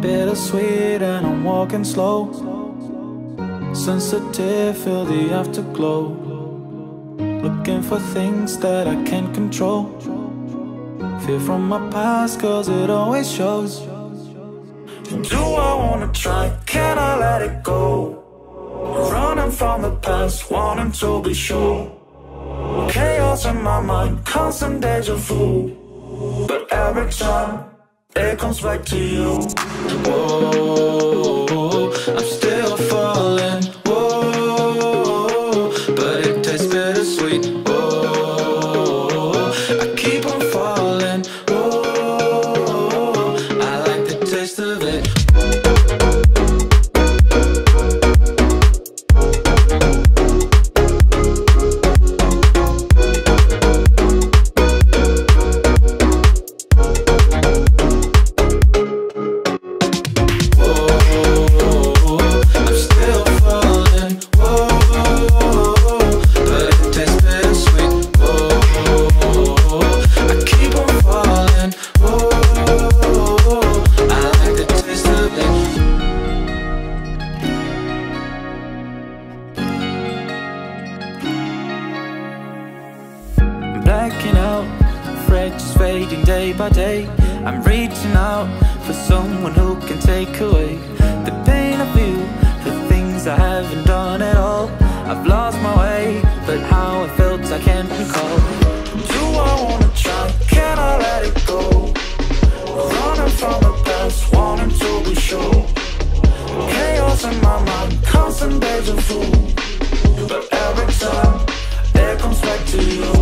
bittersweet and I'm walking slow. Sensitive, feel the afterglow. Looking for things that I can't control. Fear from my past, cause it always shows. Do I wanna try? Can I let it go? Running from the past, wanting to be sure. Chaos in my mind, constant deja vu. But every time, it comes back to you. Whoa, I'm still falling. Whoa, but it tastes bittersweet. Whoa, I keep on falling. Whoa, I like the taste of it. Blacking out, afraid just fading day by day. I'm reaching out for someone who can take away the pain of you, the things I haven't done at all. I've lost my way, but how I felt I can't recall. Do I wanna try? Can I let it go? Running from the past, wanting to be sure. Chaos in my mind, constant deja vu. But every time, it comes back to you.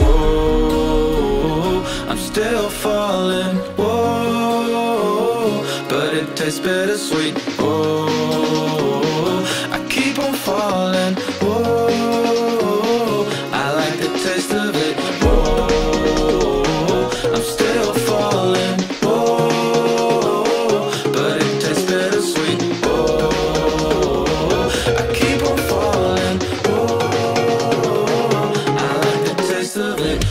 Whoa, I'm still falling. Whoa, but it tastes bittersweet. Whoa, I keep on falling. Whoa, I like the taste of it. Whoa, I'm still falling. Whoa, but it tastes bittersweet. Whoa, I keep on falling. Whoa, I like the taste of it.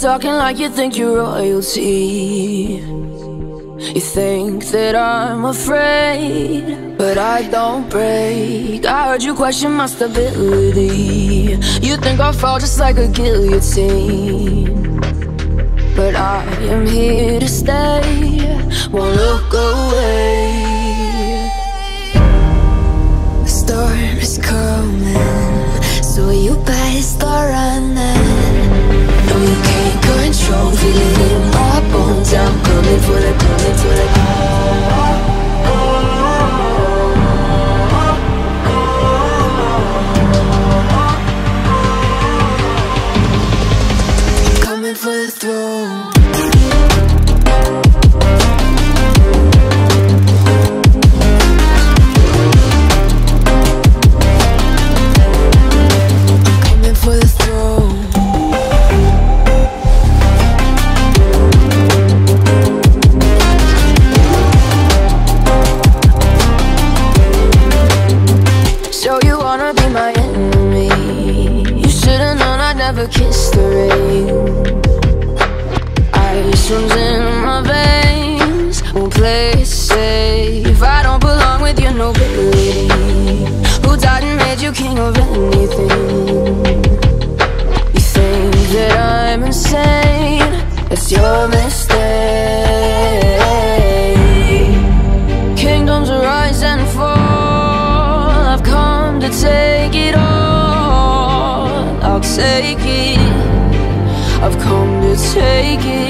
talking like you think you're royalty. You think that I'm afraid, but I don't break. I heard you question my stability. You think I'll fall just like a guillotine, but I am here to stay. Won't look away. The storm is coming, so you better start running. No, you can't control, feeling in my bones. I'm coming for the, coming for the. I'm coming for the throne. Kiss the rain. Ice runs in my veins. Won't play it safe. I don't belong with your nobility. Who died and made you king of anything? You think that I'm insane? That's your mistake. Kingdoms rise and fall. I've come to take it all. I'll take it, I've come to take it.